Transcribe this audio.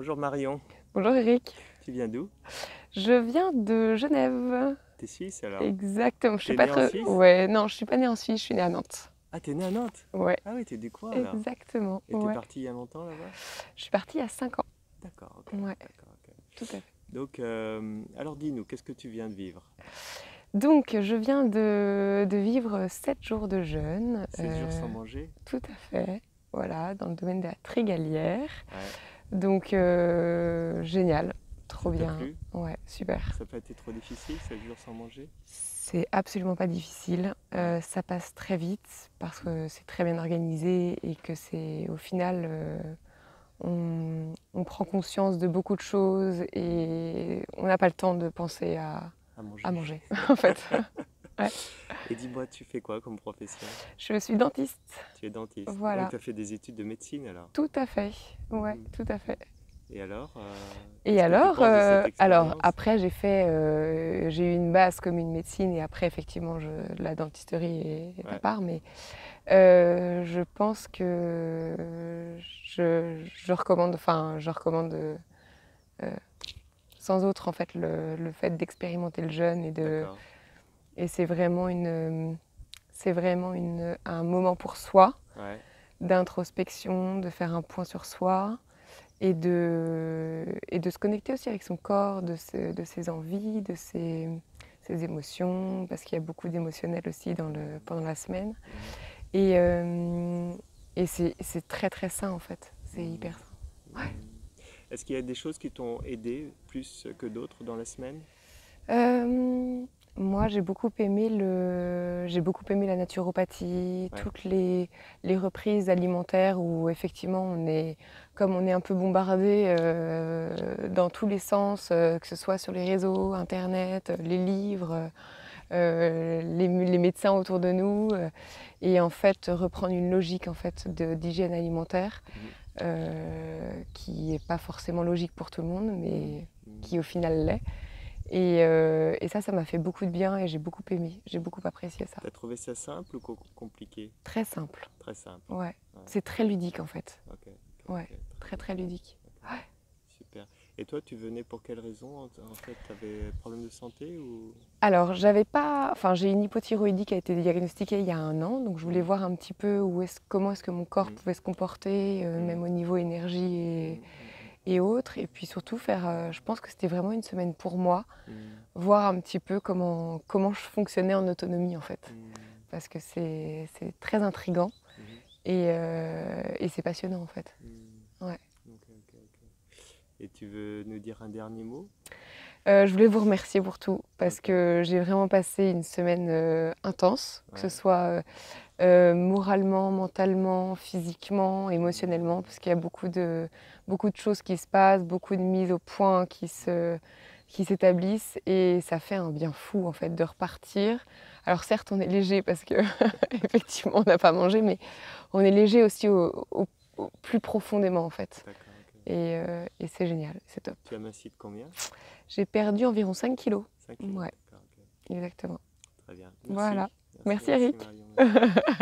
Bonjour Marion. Bonjour Eric. Tu viens d'où? Je viens de Genève. T'es suisse alors? Exactement. Je suis pas très... Ouais, non, je suis pas née en Suisse, je suis née à Nantes. Ah, t'es née à Nantes? Ouais. Ah oui, t'es du coin là. Exactement. Et t'es partie il y a longtemps là-bas? Je suis partie il y a 5 ans. D'accord, ok. Ouais. Tout à fait. Donc, alors dis-nous, qu'est-ce que tu viens de vivre? Donc, je viens de vivre 7 jours de jeûne. 7 jours sans manger? Tout à fait. Voilà, dans le domaine de la Trigalière. Ouais. Donc, génial. Trop bien. Ouais, super. Ça n'a pas été trop difficile, 7 jours sans manger? C'est absolument pas difficile. Ça passe très vite parce que c'est très bien organisé et que c'est au final... On prend conscience de beaucoup de choses et on n'a pas le temps de penser à manger en fait. Ouais. Et dis-moi, tu fais quoi comme profession? Je suis dentiste. Tu es dentiste? Voilà. Donc tu as fait des études de médecine alors? Tout à fait, ouais, tout à fait. Et alors, après j'ai fait, j'ai eu une base comme une médecine et après effectivement la dentisterie est à part, mais je pense que je recommande sans autre en fait le fait d'expérimenter le jeûne et c'est vraiment un moment pour soi, d'introspection, de faire un point sur soi. Et de se connecter aussi avec son corps, de ses envies, de ses émotions, parce qu'il y a beaucoup d'émotionnel aussi pendant la semaine. Et c'est très très sain en fait, c'est hyper sain. Ouais. Est-ce qu'il y a des choses qui t'ont aidé plus que d'autres dans la semaine? Moi, j'ai beaucoup aimé la naturopathie, toutes les reprises alimentaires où effectivement comme on est un peu bombardé dans tous les sens, que ce soit sur les réseaux, internet, les livres, les médecins autour de nous, et en fait reprendre une logique en fait d'hygiène alimentaire qui n'est pas forcément logique pour tout le monde, mais qui au final l'est. Et ça m'a fait beaucoup de bien et j'ai beaucoup aimé, j'ai beaucoup apprécié ça. T'as trouvé ça simple ou compliqué? Très simple. Très simple. Ouais. C'est très ludique en fait. Okay, ouais. Très très ludique. Okay. Ouais. Super. Et toi, tu venais pour quelle raison? En fait, t'avais un problème de santé ou... Alors, j'avais pas. Enfin, j'ai une hypothyroïdie qui a été diagnostiquée il y a 1 an, donc je voulais voir un petit peu comment est-ce que mon corps pouvait se comporter, même au niveau énergie et autres, et puis surtout faire, je pense que c'était vraiment une semaine pour moi, voir un petit peu comment je fonctionnais en autonomie en fait, parce que c'est très intriguant et c'est passionnant en fait. Ouais. Okay. Et tu veux nous dire un dernier mot? Je voulais vous remercier pour tout, parce que j'ai vraiment passé une semaine intense, que ce soit moralement, mentalement, physiquement, émotionnellement, parce qu'il y a beaucoup de choses qui se passent, beaucoup de mises au point qui s'établissent, et ça fait un bien fou en fait de repartir. Alors certes, on est léger parce que effectivement on n'a pas mangé, mais on est léger aussi au plus profondément en fait. Et c'est génial, c'est top. Tu as mincé de combien? J'ai perdu environ 5 kilos. 5 kilos, ouais. Exactement. Très bien. Merci. Voilà. Merci Eric. Merci, Marion.